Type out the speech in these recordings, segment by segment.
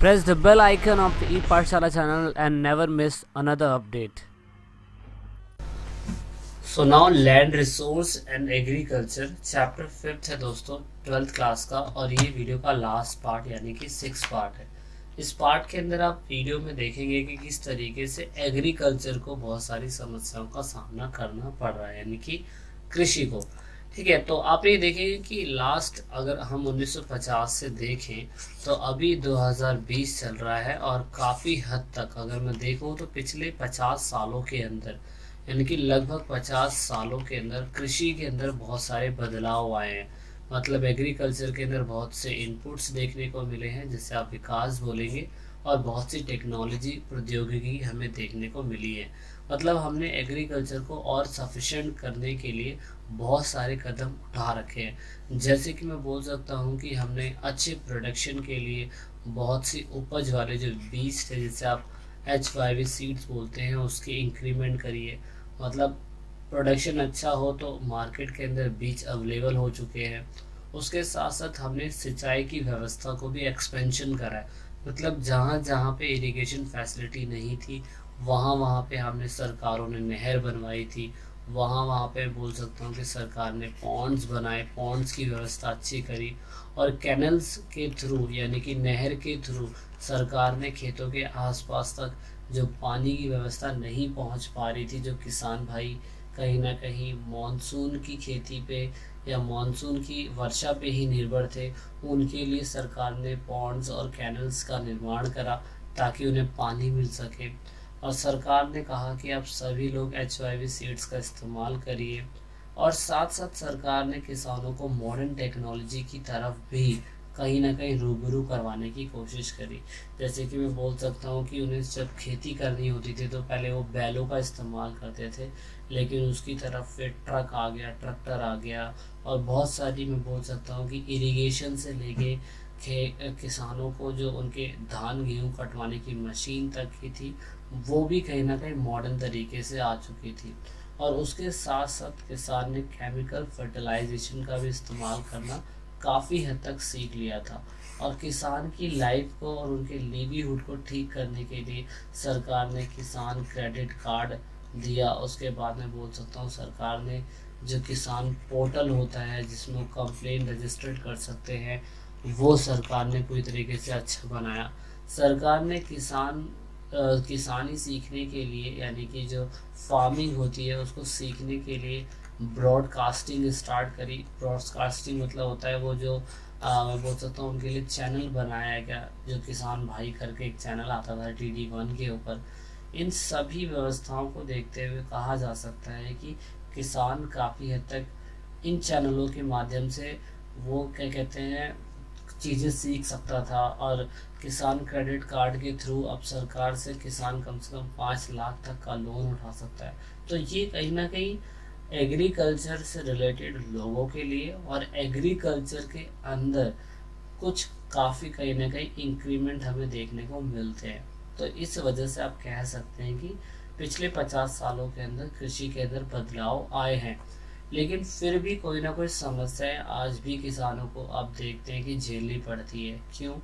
Press the bell icon of the e-paathshaala channel and never miss another update. So now land resource and agriculture chapter 5th है दोस्तों 12th class का और ये video का last part यानी कि 6th part है। इस पार्ट के अंदर आप वीडियो में देखेंगे कि किस तरीके से एग्रीकल्चर को बहुत सारी समस्याओं का सामना करना पड़ रहा है यानी कि कृषि को, ठीक है। तो आप ये देखेंगे कि लास्ट अगर हम 1950 से देखें तो अभी 2020 चल रहा है और काफ़ी हद तक अगर मैं देखूं तो पिछले 50 सालों के अंदर यानी कि लगभग 50 सालों के अंदर कृषि के अंदर बहुत सारे बदलाव आए हैं। मतलब एग्रीकल्चर के अंदर बहुत से इनपुट्स देखने को मिले हैं जिससे आप विकास बोलेंगे और बहुत सी टेक्नोलॉजी प्रौद्योगिकी हमें देखने को मिली है। मतलब हमने एग्रीकल्चर को और सफिशेंट करने के लिए बहुत सारे कदम उठा रखे हैं। जैसे कि मैं बोल सकता हूं कि हमने अच्छे प्रोडक्शन के लिए बहुत सी उपज वाले जो बीज थे जिसे आप HYV सीड्स बोलते हैं उसकी इंक्रीमेंट करिए। मतलब प्रोडक्शन अच्छा हो तो मार्केट के अंदर बीज अवेलेबल हो चुके हैं। उसके साथ साथ हमने सिंचाई की व्यवस्था को भी एक्सपेंशन करा है। मतलब जहाँ जहाँ पे इरिगेशन फैसिलिटी नहीं थी वहाँ पे हमने सरकारों ने नहर बनवाई थी, वहाँ पे बोल सकता हूँ कि सरकार ने पॉन्ड्स बनाए, पॉन्ड्स की व्यवस्था अच्छी करी और कैनल्स के थ्रू यानी कि नहर के थ्रू सरकार ने खेतों के आसपास तक जो पानी की व्यवस्था नहीं पहुँच पा रही थी, जो किसान भाई कहीं ना कहीं मानसून की खेती पे या मानसून की वर्षा पे ही निर्भर थे, उनके लिए सरकार ने पॉन्ड्स और कैनल्स का निर्माण करा ताकि उन्हें पानी मिल सके। और सरकार ने कहा कि आप सभी लोग HYV सीड्स का इस्तेमाल करिए और साथ साथ सरकार ने किसानों को मॉडर्न टेक्नोलॉजी की तरफ भी कहीं ना कहीं रूबरू करवाने की कोशिश करी। जैसे कि मैं बोल सकता हूँ कि उन्हें जब खेती करनी होती थी तो पहले वो बैलों का इस्तेमाल करते थे, लेकिन उसकी तरफ फिर ट्रक आ गया, ट्रैक्टर आ गया और बहुत सारी मैं बोल सकता हूँ कि इरिगेशन से लेके किसानों को जो उनके धान गेहूँ कटवाने की मशीन तक की थी वो भी कहीं ना कहीं मॉडर्न तरीके से आ चुकी थी। और उसके साथ साथ किसान ने केमिकल फर्टिलाइजेशन का भी इस्तेमाल करना काफ़ी हद तक सीख लिया था और किसान की लाइफ को और उनके लिवलीहुड को ठीक करने के लिए सरकार ने किसान क्रेडिट कार्ड दिया। उसके बाद मैं बोल सकता हूँ सरकार ने जो किसान पोर्टल होता है जिसमें कंप्लेन रजिस्टर्ड कर सकते हैं वो सरकार ने पूरी तरीके से अच्छा बनाया। सरकार ने किसानी सीखने के लिए यानी कि जो फार्मिंग होती है उसको सीखने के लिए ब्रॉडकास्टिंग स्टार्ट करी। ब्रॉडकास्टिंग मतलब होता है वो जो मैं बोल सकता हूँ उनके लिए चैनल बनाया गया जो किसान भाई करके एक चैनल आता था DD 1 के ऊपर। इन सभी व्यवस्थाओं को देखते हुए कहा जा सकता है कि किसान काफ़ी हद तक इन चैनलों के माध्यम से वो क्या कहते हैं चीज़ें सीख सकता था। और किसान क्रेडिट कार्ड के थ्रू अब सरकार से किसान कम से कम 5 लाख तक का लोन उठा सकता है। तो ये कहीं ना कहीं एग्रीकल्चर से रिलेटेड लोगों के लिए और एग्रीकल्चर के अंदर कुछ काफ़ी कहीं ना कहीं इंक्रीमेंट हमें देखने को मिलते हैं। तो इस वजह से आप कह सकते हैं कि पिछले 50 सालों के अंदर कृषि के अंदर बदलाव आए हैं, लेकिन फिर भी कोई ना कोई समस्याएं आज भी किसानों को आप देखते हैं कि झेलनी पड़ती है। क्यों?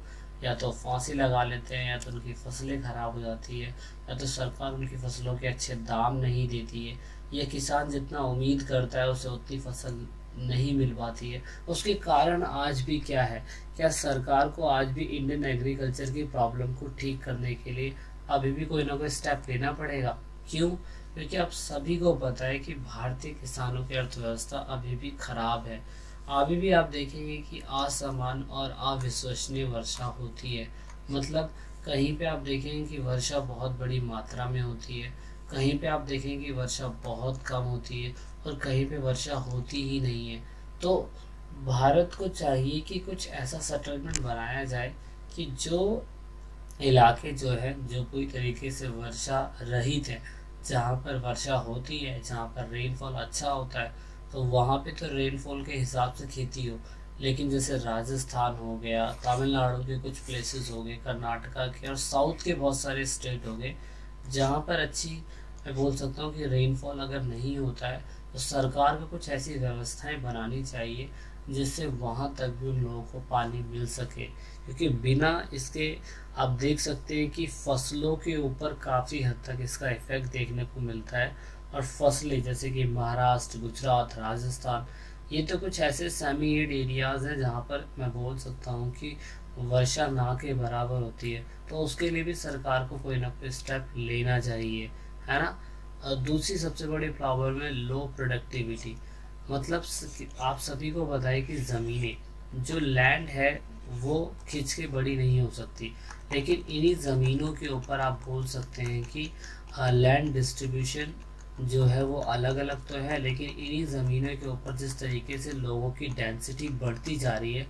या तो फांसी लगा लेते हैं या तो उनकी फसलें ख़राब हो जाती है या तो सरकार उनकी फसलों के अच्छे दाम नहीं देती है या किसान जितना उम्मीद करता है उसे उतनी फसल नहीं मिल पाती है। उसके कारण आज भी क्या है, क्या सरकार को आज भी इंडियन एग्रीकल्चर की प्रॉब्लम को ठीक करने के लिए अभी भी कोई ना कोई स्टेप लेना पड़ेगा। क्यों? क्योंकि आप सभी को पता है कि भारतीय किसानों की अर्थव्यवस्था अभी भी खराब है। अभी भी आप देखेंगे कि असमान और अविश्वसनीय वर्षा होती है। मतलब कहीं पे आप देखेंगे कि वर्षा बहुत बड़ी मात्रा में होती है, कहीं पे आप देखेंगे कि वर्षा बहुत कम होती है और कहीं पे वर्षा होती ही नहीं है। तो भारत को चाहिए कि कुछ ऐसा सेटलमेंट बनाया जाए कि जो इलाके जो है जो पूरी तरीके से वर्षा रहित है, जहाँ पर वर्षा होती है, जहाँ पर रेनफॉल अच्छा होता है तो वहाँ पे तो रेनफॉल के हिसाब से खेती हो। लेकिन जैसे राजस्थान हो गया, तमिलनाडु के कुछ प्लेसेस हो गए, कर्नाटका के और साउथ के बहुत सारे स्टेट हो गए जहाँ पर अच्छी मैं बोल सकता हूँ कि रेनफॉल अगर नहीं होता है तो सरकार को कुछ ऐसी व्यवस्थाएं बनानी चाहिए जिससे वहाँ तक भी उन लोगों को पानी मिल सके, क्योंकि बिना इसके आप देख सकते हैं कि फसलों के ऊपर काफ़ी हद तक इसका इफ़ेक्ट देखने को मिलता है। और फसलें जैसे कि महाराष्ट्र, गुजरात, राजस्थान, ये तो कुछ ऐसे सेमी एरिड एरियाज़ हैं जहाँ पर मैं बोल सकता हूँ कि वर्षा ना के बराबर होती है, तो उसके लिए भी सरकार को कोई ना कोई स्टेप लेना चाहिए, है ना। और दूसरी सबसे बड़ी प्रॉब्लम है लो प्रोडक्टिविटी, मतलब आप सभी को पता है कि ज़मीनें जो लैंड है वो खिंच के बड़ी नहीं हो सकती, लेकिन इन्हीं ज़मीनों के ऊपर आप बोल सकते हैं कि लैंड डिस्ट्रीब्यूशन जो है वो अलग अलग तो है, लेकिन इन्हीं ज़मीनों के ऊपर जिस तरीके से लोगों की डेंसिटी बढ़ती जा रही है,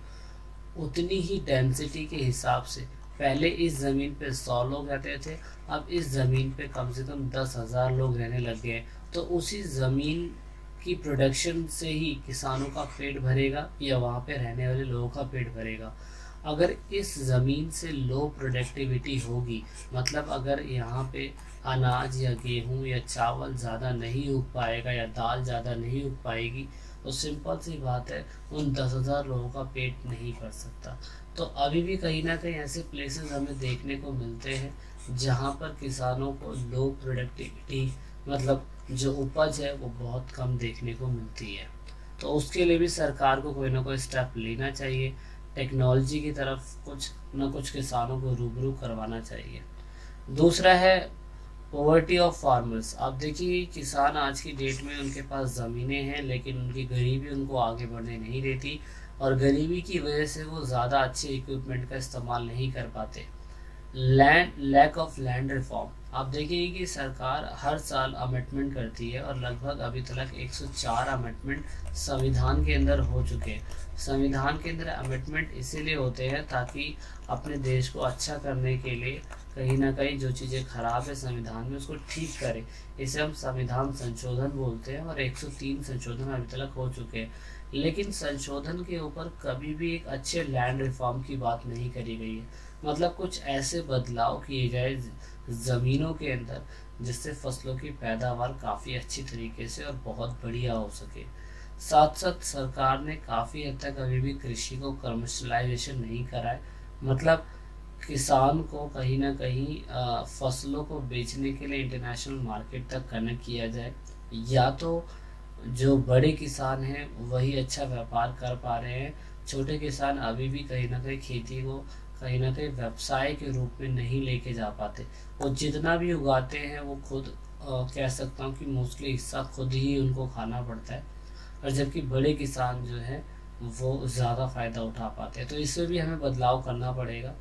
उतनी ही डेंसिटी के हिसाब से पहले इस ज़मीन पे 100 लोग रहते थे, अब इस ज़मीन पे कम से कम 10,000 लोग रहने लग गए। तो उसी ज़मीन की प्रोडक्शन से ही किसानों का पेट भरेगा या वहाँ पे रहने वाले लोगों का पेट भरेगा। अगर इस ज़मीन से लो प्रोडक्टिविटी होगी, मतलब अगर यहाँ पे अनाज या गेहूँ या चावल ज़्यादा नहीं उग पाएगा या दाल ज़्यादा नहीं उग पाएगी, तो सिंपल सी बात है उन 10,000 लोगों का पेट नहीं भर सकता। तो अभी भी कहीं ना कहीं ऐसे प्लेसेस हमें देखने को मिलते हैं जहाँ पर किसानों को लो प्रोडक्टिविटी, मतलब जो उपज है वो बहुत कम देखने को मिलती है। तो उसके लिए भी सरकार को कोई ना कोई स्टेप लेना चाहिए, टेक्नोलॉजी की तरफ कुछ ना कुछ किसानों को रूबरू करवाना चाहिए। दूसरा है पॉवर्टी ऑफ फार्मर्स। आप देखिए किसान आज की डेट में उनके पास ज़मीनें हैं, लेकिन उनकी गरीबी उनको आगे बढ़ने नहीं देती, और गरीबी की वजह से वो ज़्यादा अच्छे इक्विपमेंट का इस्तेमाल नहीं कर पाते। लैक ऑफ लैंड रिफॉर्म, आप देखिए कि सरकार हर साल अमेंडमेंट करती है और लगभग अभी तक 104 अमेंडमेंट संविधान के अंदर हो चुके हैं। संविधान के अंदर अमेंडमेंट इसीलिए होते हैं ताकि अपने देश को अच्छा करने के लिए कहीं ना कहीं जो चीज़ें खराब है संविधान में उसको ठीक करें, इसे हम संविधान संशोधन बोलते हैं। और 103 संशोधन अभी तक हो चुके हैं, लेकिन संशोधन के ऊपर कभी भी एक अच्छे लैंड रिफॉर्म की बात नहीं करी गई है, मतलब कुछ ऐसे बदलाव किए जाए ज़मीनों के अंदर जिससे फसलों की पैदावार काफ़ी अच्छी तरीके से और बहुत बढ़िया हो सके। साथ साथ सरकार ने काफ़ी हद तक अभी भी कृषि को कमर्शलाइजेशन नहीं करा है, मतलब किसान को कहीं ना कहीं फसलों को बेचने के लिए इंटरनेशनल मार्केट तक कनेक्ट किया जाए, या तो जो बड़े किसान हैं वही अच्छा व्यापार कर पा रहे हैं, छोटे किसान अभी भी कहीं ना कहीं खेती को कहीं ना कहीं व्यवसाय के रूप में नहीं लेके जा पाते। वो जितना भी उगाते हैं वो खुद कह सकता हूँ कि मोस्टली हिस्सा खुद ही उनको खाना पड़ता है, और जबकि बड़े किसान जो हैं वो ज़्यादा फ़ायदा उठा पाते हैं। तो इसमें भी हमें बदलाव करना पड़ेगा।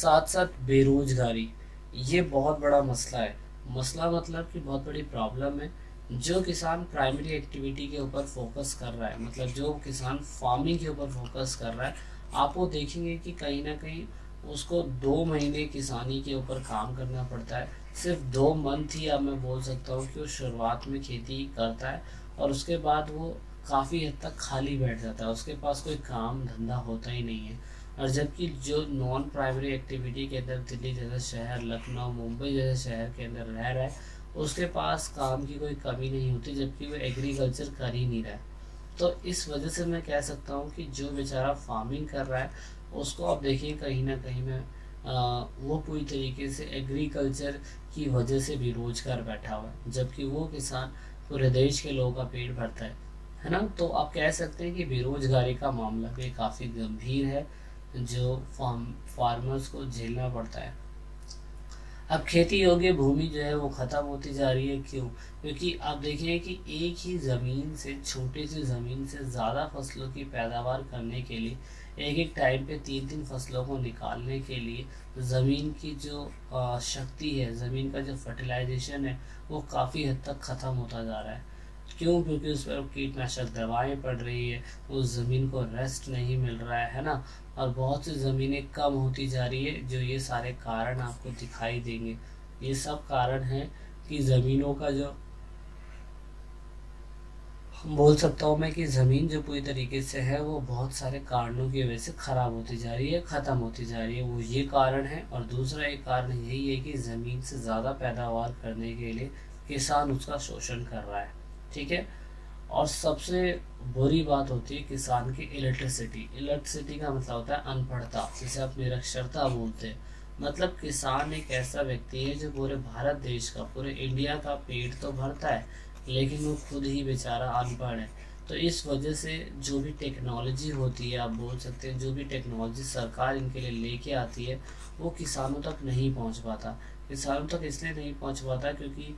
साथ साथ बेरोजगारी, ये बहुत बड़ा मसला है, मसला मतलब कि बहुत बड़ी प्रॉब्लम है। जो किसान प्राइमरी एक्टिविटी के ऊपर फोकस कर रहा है, मतलब जो किसान फार्मिंग के ऊपर फोकस कर रहा है, आप वो देखेंगे कि कहीं ना कहीं उसको 2 महीने किसानी के ऊपर काम करना पड़ता है, सिर्फ 2 मंथ ही अब मैं बोल सकता हूँ कि वो शुरुआत में खेती करता है, और उसके बाद वो काफ़ी हद तक खाली बैठ जाता है, उसके पास कोई काम धंधा होता ही नहीं है। और जबकि जो नॉन प्राइमरी एक्टिविटी के अंदर दिल्ली जैसा शहर, लखनऊ, मुंबई जैसे शहर के अंदर रह रहा है, उसके पास काम की कोई कमी नहीं होती, जबकि वो एग्रीकल्चर कर ही नहीं रहा है। तो इस वजह से मैं कह सकता हूँ कि जो बेचारा फार्मिंग कर रहा है उसको आप देखिए कहीं ना कहीं में वो पूरी तरीके से एग्रीकल्चर की वजह से बेरोजगार बैठा हुआ है, जबकि वो किसान पूरे देश के लोगों का पेट भरता है ना। तो आप कह सकते हैं कि बेरोजगारी का मामला भी काफ़ी गंभीर है जो फार्मर्स को झेलना पड़ता है। अब खेती योग्य भूमि जो है वो ख़त्म होती जा रही है, क्यों? क्योंकि आप देखें कि एक ही ज़मीन से, छोटी सी ज़मीन से ज़्यादा फसलों की पैदावार करने के लिए, एक एक टाइम पे 3-3 फसलों को निकालने के लिए ज़मीन की जो शक्ति है, ज़मीन का जो फर्टिलाइजेशन है वो काफ़ी हद तक ख़त्म होता जा रहा है। क्यों? क्योंकि उस पर कीटनाशक दवाएं पड़ रही है, उस ज़मीन को रेस्ट नहीं मिल रहा है ना, और बहुत सी ज़मीनें कम होती जा रही है। जो ये सारे कारण आपको दिखाई देंगे, ये सब कारण हैं कि ज़मीनों का जो बोल सकता हूँ मैं कि ज़मीन जो पूरी तरीके से है वो बहुत सारे कारणों की वजह से ख़राब होती जा रही है, ख़त्म होती जा रही है, वो ये कारण है। और दूसरा एक कारण यही है कि ज़मीन से ज़्यादा पैदावार करने के लिए किसान उसका शोषण कर रहा है, ठीक है। और सबसे बुरी बात होती है किसान की इलेक्ट्रिसिटी। इलेक्ट्रिसिटी का मतलब होता है अनपढ़ता, जिसे आप निरक्षरता बोलते हैं। मतलब किसान एक ऐसा व्यक्ति है जो पूरे भारत देश का, पूरे इंडिया का पेट तो भरता है, लेकिन वो खुद ही बेचारा अनपढ़ है। तो इस वजह से जो भी टेक्नोलॉजी होती है, आप बोल सकते हैं जो भी टेक्नोलॉजी सरकार इनके लिए लेके आती है, वो किसानों तक नहीं पहुंच पाता। किसानों तक इसलिए नहीं पहुंच पाता क्योंकि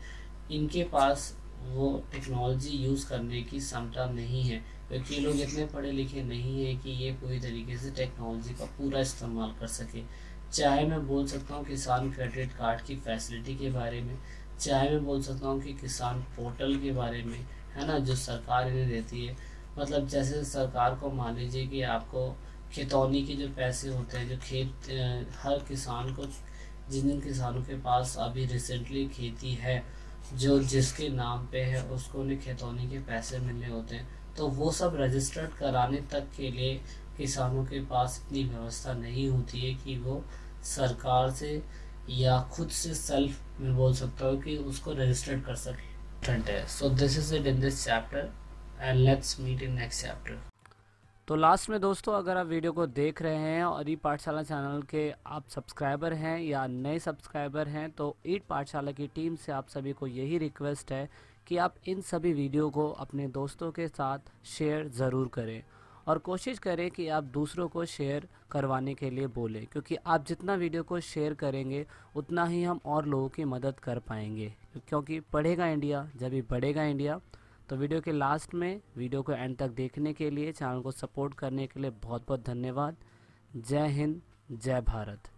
इनके पास वो टेक्नोलॉजी यूज़ करने की क्षमता नहीं है, क्योंकि लोग इतने पढ़े लिखे नहीं है कि ये पूरी तरीके से टेक्नोलॉजी का पूरा इस्तेमाल कर सके। चाहे मैं बोल सकता हूँ किसान क्रेडिट कार्ड की फैसिलिटी के बारे में, चाहे मैं बोल सकता हूँ कि किसान पोर्टल के बारे में, है ना, जो सरकार इन्हें देती है। मतलब जैसे सरकार को मान लीजिए कि आपको खितौनी के जो पैसे होते हैं, जो खेत हर किसान को, जिन जिन किसानों के पास अभी रिसेंटली खेती है, जो जिसके नाम पे है, उसको उन्हें खितौनी के पैसे मिलने होते हैं। तो वो सब रजिस्टर्ड कराने तक के लिए किसानों के पास इतनी व्यवस्था नहीं होती है कि वो सरकार से या खुद से सेल्फ, मैं बोल सकता हूँ कि उसको रजिस्टर्ड कर सके। So this is it in this chapter and let's meet in next chapter. तो लास्ट में दोस्तों, अगर आप वीडियो को देख रहे हैं और ई पाठशाला चैनल के आप सब्सक्राइबर हैं या नए सब्सक्राइबर हैं, तो ई पाठशाला की टीम से आप सभी को यही रिक्वेस्ट है कि आप इन सभी वीडियो को अपने दोस्तों के साथ शेयर ज़रूर करें और कोशिश करें कि आप दूसरों को शेयर करवाने के लिए बोलें, क्योंकि आप जितना वीडियो को शेयर करेंगे उतना ही हम और लोगों की मदद कर पाएंगे। क्योंकि पढ़ेगा इंडिया जब भी बढ़ेगा इंडिया। तो वीडियो के लास्ट में, वीडियो को एंड तक देखने के लिए, चैनल को सपोर्ट करने के लिए बहुत बहुत धन्यवाद। जय हिंद, जय भारत।